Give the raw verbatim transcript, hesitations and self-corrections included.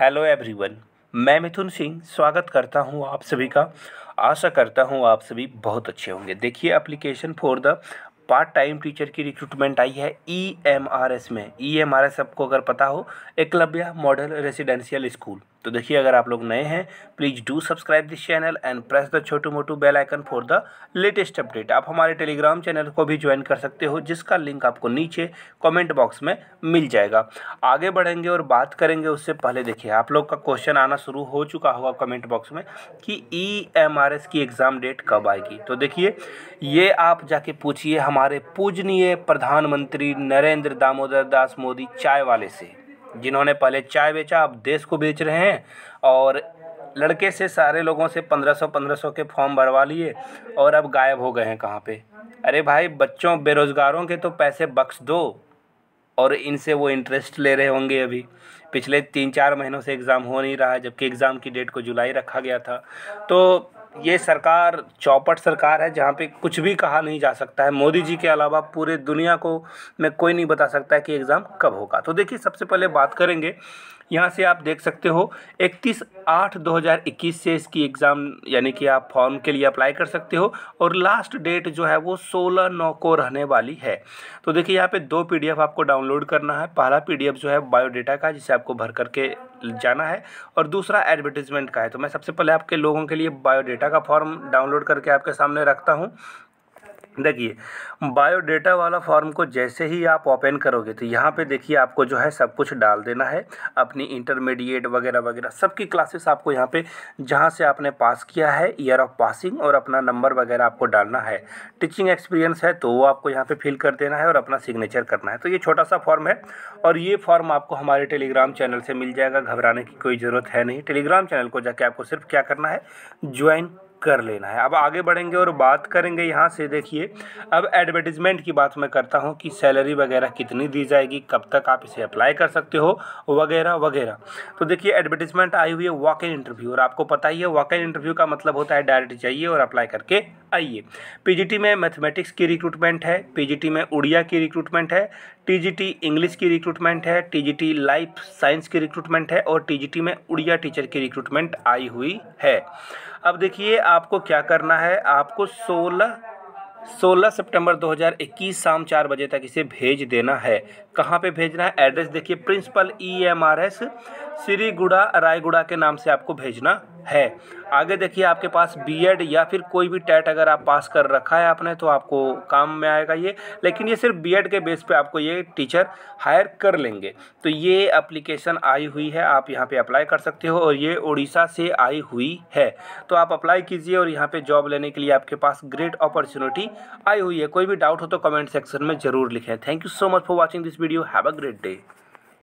Hello everyone, मैं मिथुन सिंह स्वागत करता हूं आप सभी का। आशा करता हूं आप सभी बहुत अच्छे होंगे। देखिए, application for the part time teacher की रिक्रूटमेंट आई है ई एम आर एस में। ई एम आर एस आपको अगर पता हो, एकलव्य मॉडल रेसिडेंशियल स्कूल। तो देखिए, अगर आप लोग नए हैं please do subscribe this channel and press the छोटू मोटू bell icon for the latest update. आप हमारे टेलीग्राम चैनल को भी ज्वाइन कर सकते हो, जिसका लिंक आपको नीचे कमेंट बॉक्स में मिल जाएगा। आगे बढ़ेंगे और बात करेंगे। उससे पहले देखिए, आप लोग का क्वेश्चन आना शुरू हो चुका होगा कमेंट बॉक्स में कि ई एम आर एस की एग्ज़ाम डेट कब आएगी। तो देखिए, ये आप जाके पूछिए हमारे पूजनीय प्रधानमंत्री नरेंद्र दामोदर दास मोदी चाय वाले से, जिन्होंने पहले चाय बेचा, अब देश को बेच रहे हैं। और लड़के से सारे लोगों से पंद्रह सौ पंद्रह सौ के फॉर्म भरवा लिए और अब गायब हो गए हैं। कहाँ पे? अरे भाई, बच्चों बेरोज़गारों के तो पैसे बख्श दो। और इनसे वो इंटरेस्ट ले रहे होंगे। अभी पिछले तीन चार महीनों से एग्ज़ाम हो नहीं रहा है, जबकि एग्ज़ाम की डेट को जुलाई रखा गया था। तो ये सरकार चौपट सरकार है, जहाँ पे कुछ भी कहा नहीं जा सकता है। मोदी जी के अलावा पूरे दुनिया को में कोई नहीं बता सकता है कि एग्ज़ाम कब होगा। तो देखिए, सबसे पहले बात करेंगे, यहाँ से आप देख सकते हो इकतीस आठ दो हज़ार इक्कीस से इसकी एग्ज़ाम यानी कि आप फॉर्म के लिए अप्लाई कर सकते हो। और लास्ट डेट जो है वो सोलह नौ को रहने वाली है। तो देखिए, यहाँ पे दो पीडीएफ आपको डाउनलोड करना है। पहला पीडीएफ जो है बायोडेटा का, जिसे आपको भर करके जाना है, और दूसरा एडवर्टीजमेंट का है। तो मैं सबसे पहले आपके लोगों के लिए बायोडेटा का फॉर्म डाउनलोड करके आपके सामने रखता हूँ। देखिए, बायोडेटा वाला फॉर्म को जैसे ही आप ओपन करोगे तो यहाँ पे देखिए आपको जो है सब कुछ डाल देना है, अपनी इंटरमीडिएट वगैरह वगैरह सबकी क्लासेस आपको यहाँ पे, जहाँ से आपने पास किया है, ईयर ऑफ पासिंग और अपना नंबर वगैरह आपको डालना है। टीचिंग एक्सपीरियंस है तो वो आपको यहाँ पे फिल कर देना है और अपना सिग्नेचर करना है। तो ये छोटा सा फॉर्म है और ये फॉर्म आपको हमारे टेलीग्राम चैनल से मिल जाएगा। घबराने की कोई ज़रूरत है नहीं। टेलीग्राम चैनल को जाके आपको सिर्फ क्या करना है, ज्वाइन कर लेना है। अब आगे बढ़ेंगे और बात करेंगे यहाँ से। देखिए, अब एडवर्टीजमेंट की बात मैं करता हूँ कि सैलरी वगैरह कितनी दी जाएगी, कब तक आप इसे अप्लाई कर सकते हो वगैरह वगैरह। तो देखिए, एडवर्टीजमेंट आई हुई है वॉक इन इंटरव्यू, और आपको पता ही है वॉक इन इंटरव्यू का मतलब होता है डायरेक्ट जाइए और अप्लाई करके आइए। पीजीटी में मैथमेटिक्स की रिक्रूटमेंट है, पीजीटी में उड़िया की रिक्रूटमेंट है, टीजीटी इंग्लिश की रिक्रूटमेंट है, टीजीटी लाइफ साइंस की रिक्रूटमेंट है, और टीजीटी में उड़िया टीचर की रिक्रूटमेंट आई हुई है। अब देखिए, आपको क्या करना है, आपको सोलह सितंबर दो हज़ार इक्कीस शाम चार बजे तक इसे भेज देना है। कहाँ पे भेजना है? एड्रेस देखिए, principal E M R S Sriguda Rayagada के नाम से आपको भेजना है। आगे देखिए, आपके पास बीएड या फिर कोई भी टेट अगर आप पास कर रखा है आपने तो आपको काम में आएगा ये, लेकिन ये सिर्फ बीएड के बेस पे आपको ये टीचर हायर कर लेंगे। तो ये एप्लीकेशन आई हुई है, आप यहाँ पे अप्लाई कर सकते हो, और ये उड़ीसा से आई हुई है। तो आप अप्लाई कीजिए और यहाँ पे जॉब लेने के लिए आपके पास ग्रेट अपॉर्चुनिटी आई हुई है। कोई भी डाउट हो तो कमेंट सेक्शन में ज़रूर लिखें। Thank you so much for watching this video. Have a great day.